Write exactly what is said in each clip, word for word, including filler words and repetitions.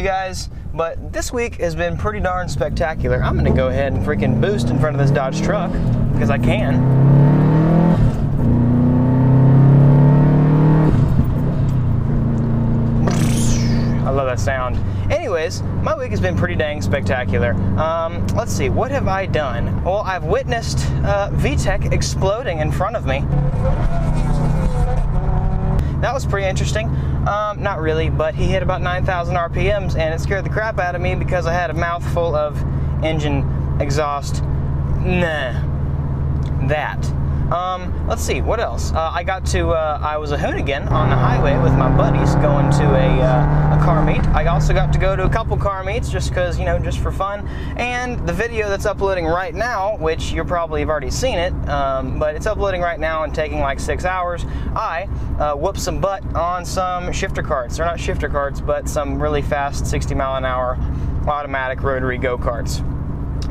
you guys, but this week has been pretty darn spectacular. I'm gonna go ahead and freaking boost in front of this Dodge truck because I can. I love that sound. Anyways, my week has been pretty dang spectacular. Um, let's see, what have I done? Well, I've witnessed uh, V TEC exploding in front of me. That was pretty interesting. Um, not really, but he hit about nine thousand R P Ms and it scared the crap out of me because I had a mouthful of engine exhaust. Nah. That. Um, let's see, what else? Uh, I got to, uh, I was a hoonigan on the highway with my buddies going to a, uh, a car meet. I also got to go to a couple car meets just because, you know, just for fun. And the video that's uploading right now, which you probably have already seen it, um, but it's uploading right now and taking like six hours, I uh, whooped some butt on some shifter carts. Or not shifter carts, but some really fast sixty mile an hour automatic rotary go-karts.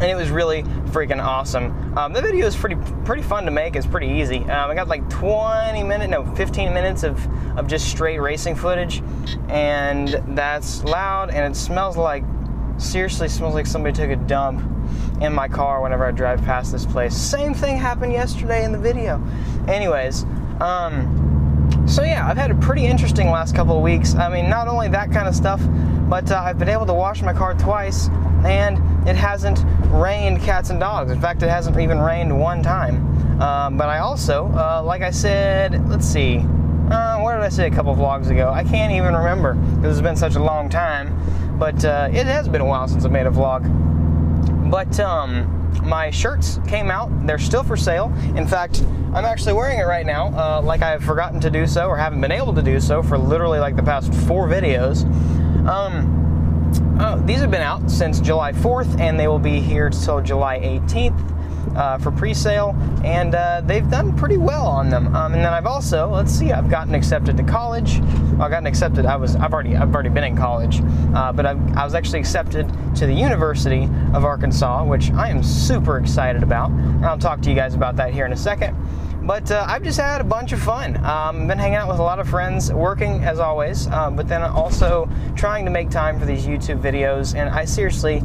And it was really freaking awesome. Um, the video is pretty pretty fun to make. It's pretty easy. Um, I got like twenty minutes, no, fifteen minutes of, of just straight racing footage. And that's loud and it smells like, seriously smells like somebody took a dump in my car whenever I drive past this place. Same thing happened yesterday in the video. Anyways, um, so yeah, I've had a pretty interesting last couple of weeks. I mean, not only that kind of stuff, but uh, I've been able to wash my car twice and it hasn't rained cats and dogs. In fact, it hasn't even rained one time. Um, but I also, uh, like I said, let's see, uh, what did I say a couple vlogs ago? I can't even remember because it's been such a long time. But uh, it has been a while since I made a vlog. But um, my shirts came out. They're still for sale. In fact, I'm actually wearing it right now, uh, like I've forgotten to do so or haven't been able to do so for literally like the past four videos. Um, Oh, these have been out since July fourth, and they will be here till July eighteenth uh, for pre-sale, and uh, they've done pretty well on them. Um, and then I've also, let's see, I've gotten accepted to college. I've gotten accepted. I was, I've already, I've already been in college, uh, but I've, I was actually accepted to the University of Arkansas, which I am super excited about. And I'll talk to you guys about that here in a second. But uh, I've just had a bunch of fun. Um, been hanging out with a lot of friends, working as always, uh, but then also trying to make time for these YouTube videos. And I seriously,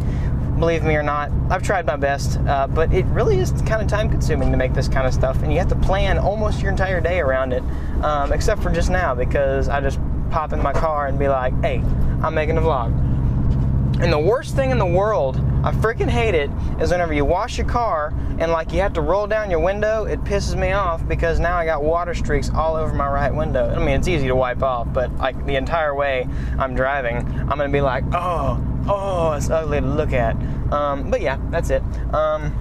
believe me or not, I've tried my best, uh, but it really is kind of time consuming to make this kind of stuff. And you have to plan almost your entire day around it, um, except for just now, because I just pop in my car and be like, hey, I'm making a vlog. And the worst thing in the world, I freaking hate it, is whenever you wash your car and like you have to roll down your window, it pisses me off because now I got water streaks all over my right window. I mean, it's easy to wipe off, but like the entire way I'm driving, I'm gonna be like, oh, oh, it's ugly to look at. Um, but yeah, that's it. Um,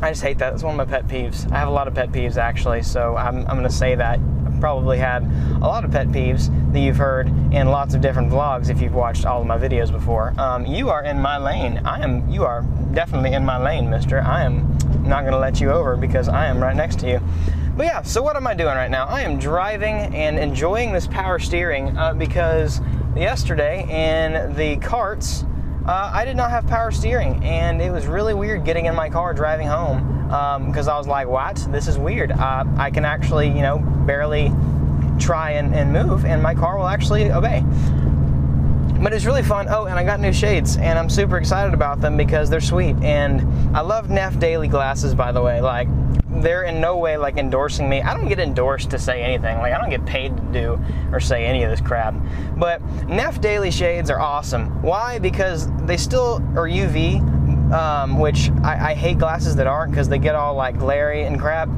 I just hate that. That's one of my pet peeves. I have a lot of pet peeves actually, so I'm, I'm gonna say that. Probably had a lot of pet peeves that you've heard in lots of different vlogs if you've watched all of my videos before. Um, you are in my lane. I am, you are definitely in my lane, mister. I am not gonna let you over because I am right next to you. But yeah, so what am I doing right now? I am driving and enjoying this power steering uh, because yesterday in the carts, uh, I did not have power steering and it was really weird getting in my car driving home. Because um, I was like, what? This is weird. Uh, I can actually, you know, barely try and, and move, and my car will actually obey. But it's really fun. Oh, and I got new shades, and I'm super excited about them because they're sweet. And I love Nef Daily glasses, by the way. Like, they're in no way, like, endorsing me. I don't get endorsed to say anything. Like, I don't get paid to do or say any of this crap. But Nef Daily shades are awesome. Why? Because they still are U V. Um, which I, I hate glasses that aren't because they get all like glary and crap,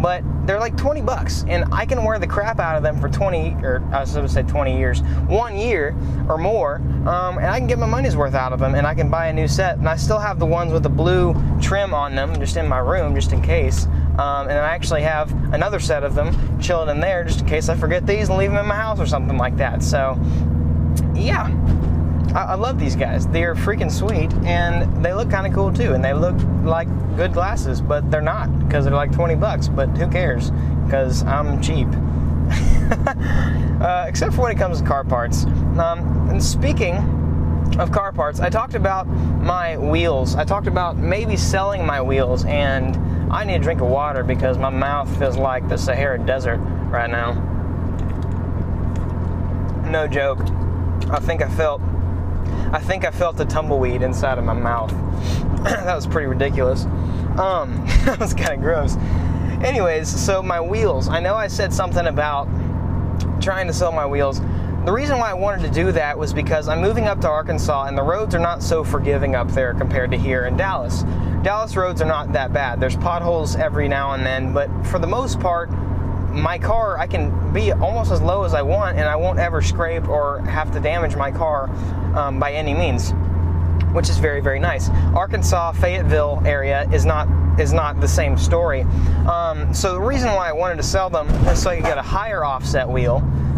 but they're like twenty bucks and I can wear the crap out of them for twenty or I was supposed to say twenty years, one year or more, um, and I can get my money's worth out of them and I can buy a new set, and I still have the ones with the blue trim on them just in my room just in case, um, and I actually have another set of them chilling in there just in case I forget these and leave them in my house or something like that. So yeah, I love these guys. They are freaking sweet, and they look kind of cool too, and they look like good glasses, but they're not because they're like twenty bucks, but who cares because I'm cheap. uh, except for when it comes to car parts. Um, and speaking of car parts, I talked about my wheels. I talked about maybe selling my wheels, and I need a drink of water because my mouth feels like the Sahara Desert right now. No joke. I think I felt I think I felt a tumbleweed inside of my mouth. That was pretty ridiculous. Um, that was kind of gross. Anyways, so my wheels. I know I said something about trying to sell my wheels. The reason why I wanted to do that was because I'm moving up to Arkansas and the roads are not so forgiving up there compared to here in Dallas. Dallas roads are not that bad. There's potholes every now and then, but for the most part, my car, I can be almost as low as I want and I won't ever scrape or have to damage my car um, by any means, which is very, very nice. Arkansas, Fayetteville area is not is not the same story. Um, so the reason why I wanted to sell them is so I could get a higher offset wheel,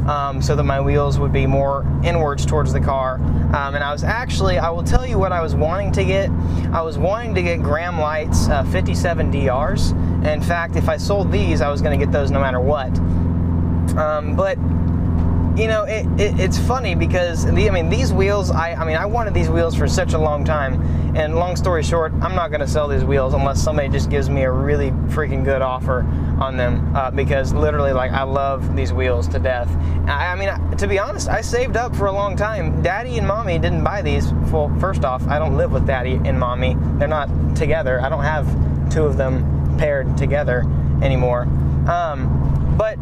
um, so that my wheels would be more inwards towards the car. Um, and I was actually, I will tell you what I was wanting to get. I was wanting to get Gram Lights uh, fifty-seven D Rs. In fact, if I sold these, I was gonna get those no matter what. Um, but you know, it, it, it's funny because, the, I mean, these wheels, I, I mean, I wanted these wheels for such a long time, and long story short, I'm not going to sell these wheels unless somebody just gives me a really freaking good offer on them, uh, because literally, like, I love these wheels to death. I, I mean, I, to be honest, I saved up for a long time. Daddy and Mommy didn't buy these. Well, first off, I don't live with Daddy and Mommy. They're not together. I don't have two of them paired together anymore. Um, but...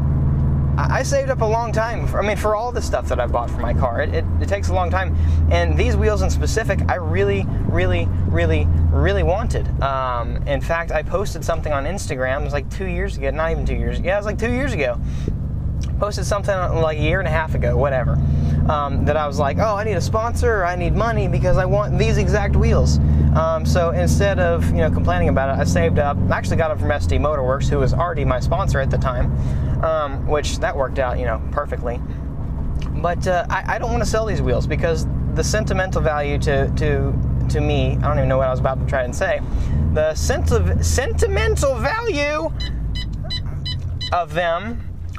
I saved up a long time, for, I mean, for all the stuff that I bought for my car. It, it, it takes a long time, and these wheels in specific, I really, really, really, really wanted. Um, in fact, I posted something on Instagram, it was like two years ago, not even two years, yeah, it was like two years ago. Posted something like a year and a half ago, whatever, um, that I was like, oh, I need a sponsor, I need money because I want these exact wheels. Um, so instead of, you know, complaining about it, I saved up. I actually got them from S D Motorworks, who was already my sponsor at the time, um, which that worked out, you know, perfectly. But uh, I, I don't want to sell these wheels because the sentimental value to to to me, I don't even know what I was about to try and say. The sense of sentimental value of them,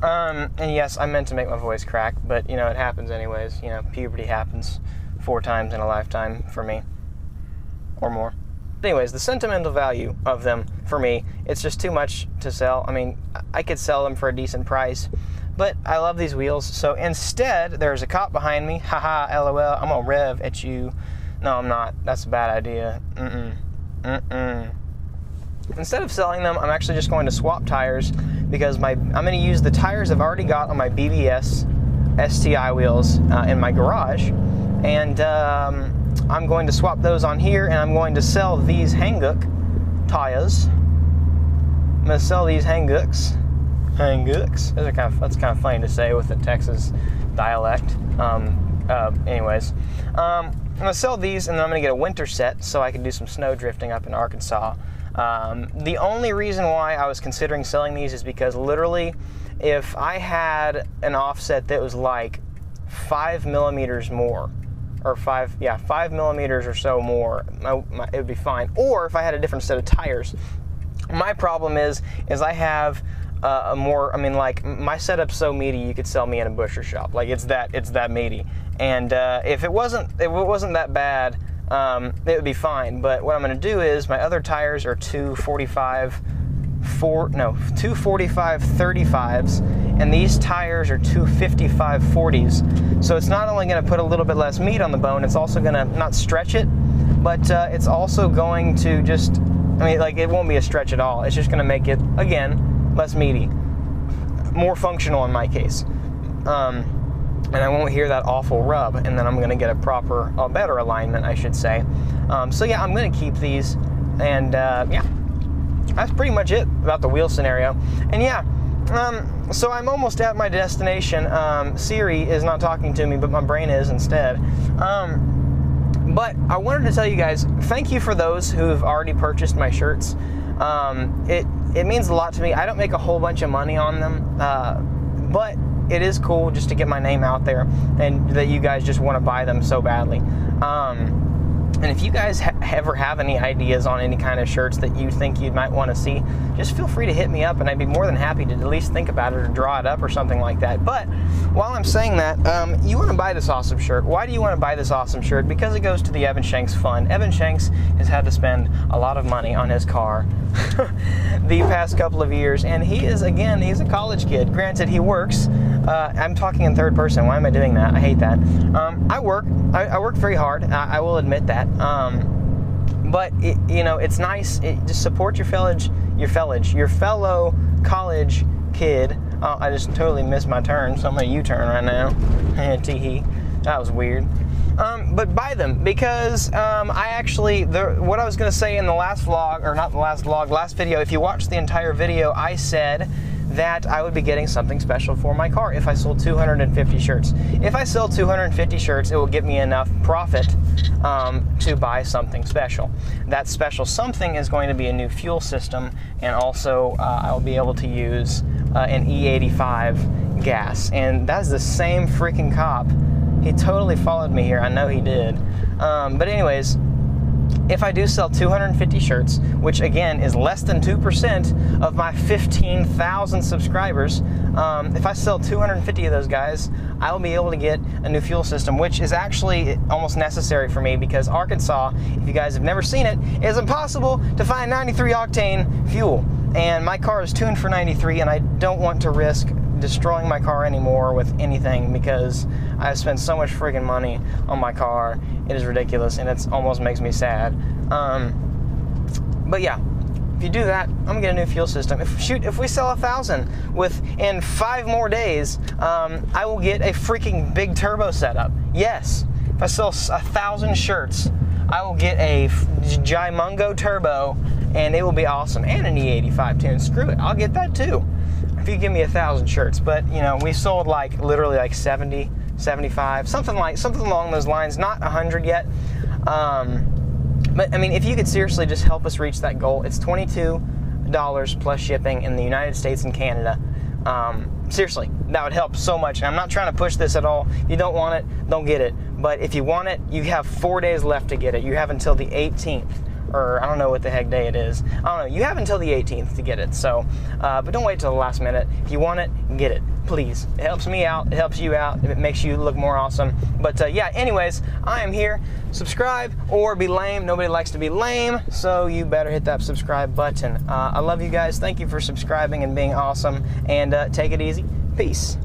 um, and yes, I meant to make my voice crack, but you know, it happens anyways. You know, puberty happens four times in a lifetime for me. Or more. Anyways, the sentimental value of them for me, it's just too much to sell. I mean, I could sell them for a decent price, but I love these wheels. So instead, there's a cop behind me. Haha, LOL, I'm gonna rev at you. No, I'm not. That's a bad idea. Mm-mm. Mm-mm. Instead of selling them, I'm actually just going to swap tires because my I'm gonna use the tires I've already got on my B B S S T I wheels uh, in my garage. And um I'm going to swap those on here, and I'm going to sell these Hankook tires. I'm going to sell these Hankooks. Hankooks. Those are kind of, that's kind of funny to say with the Texas dialect. Um, uh, anyways, um, I'm going to sell these, and then I'm going to get a winter set so I can do some snow drifting up in Arkansas. Um, the only reason why I was considering selling these is because literally, if I had an offset that was like five millimeters more, or five, yeah, five millimeters or so more, my, my, it would be fine. Or if I had a different set of tires. My problem is, is I have uh, a more, I mean, like, my setup's so meaty, you could sell me in a butcher shop. Like, it's that, it's that meaty. And uh, if it wasn't, if it wasn't that bad, um, it would be fine. But what I'm gonna do is, my other tires are two forty-five, four, no, two forty-five thirty-fives, and these tires are two fifty-five forties. So it's not only gonna put a little bit less meat on the bone, it's also gonna not stretch it, but uh, it's also going to just, I mean, like, it won't be a stretch at all. It's just gonna make it, again, less meaty. More functional in my case. Um, and I won't hear that awful rub, and then I'm gonna get a proper, a better alignment, I should say. Um, so yeah, I'm gonna keep these, and uh, yeah. That's pretty much it about the wheel scenario. And yeah, Um, so I'm almost at my destination. Um, Siri is not talking to me, but my brain is instead. Um, but I wanted to tell you guys, thank you for those who have already purchased my shirts. Um, it, it means a lot to me. I don't make a whole bunch of money on them, uh, but it is cool just to get my name out there and that you guys just want to buy them so badly. Um, and if you guys ha ever have any ideas on any kind of shirts that you think you might want to see, just feel free to hit me up, and I'd be more than happy to at least think about it or draw it up or something like that. But while I'm saying that, um, you want to buy this awesome shirt. Why do you want to buy this awesome shirt? Because it goes to the Evan Shanks Fund. Evan Shanks has had to spend a lot of money on his car the past couple of years, and he is, again, he's a college kid. Granted, he works. Uh, I'm talking in third person. Why am I doing that? I hate that. Um, I work. I, I work very hard. I, I will admit that. Um, but, it, you know, it's nice. It, just support your fellow, your fellow, your fellow college kid. Uh, I just totally missed my turn, so I'm going to U-turn right now. Tee hee. That was weird. Um, but buy them, because um, I actually, the, what I was going to say in the last vlog, or not the last vlog, last video, if you watched the entire video, I said that I would be getting something special for my car if I sold two hundred fifty shirts. If I sell two hundred fifty shirts, it will give me enough profit um, to buy something special. That special something is going to be a new fuel system, and also uh, I'll be able to use uh, an E eighty-five gas. And that's the same freaking cop. He totally followed me here. I know he did. Um, but anyways, if I do sell two hundred fifty shirts, which again is less than two percent of my fifteen thousand subscribers, um, if I sell two hundred fifty of those guys, I'll be able to get a new fuel system, which is actually almost necessary for me, because Arkansas, if you guys have never seen it, is impossible to find ninety-three octane fuel. And my car is tuned for ninety-three, and I don't want to risk destroying my car anymore with anything, because I've spent so much freaking money on my car. It is ridiculous, and it almost makes me sad. Um, but yeah, if you do that, I'm gonna get a new fuel system. If shoot, if we sell a thousand within five more days, um, I will get a freaking big turbo setup. Yes, if I sell a thousand shirts, I will get a Jimongo turbo, and it will be awesome, and an E eighty-five tune. Screw it, I'll get that too. If you give me a thousand shirts. But you know, we sold like literally like seventy, seventy-five, something like something along those lines, not a hundred yet. Um, but I mean, if you could seriously just help us reach that goal, it's twenty-two dollars plus shipping in the United States and Canada. Um, seriously, that would help so much. And I'm not trying to push this at all. If you don't want it, don't get it. But if you want it, you have four days left to get it. You have until the eighteenth. Or I don't know what the heck day it is. I don't know, you have until the eighteenth to get it, so, uh, but don't wait till the last minute. If you want it, get it, please. It helps me out, it helps you out, it makes you look more awesome. But uh, yeah, anyways, I am here. Subscribe or be lame. Nobody likes to be lame, so you better hit that subscribe button. Uh, I love you guys, thank you for subscribing and being awesome, and uh, take it easy, peace.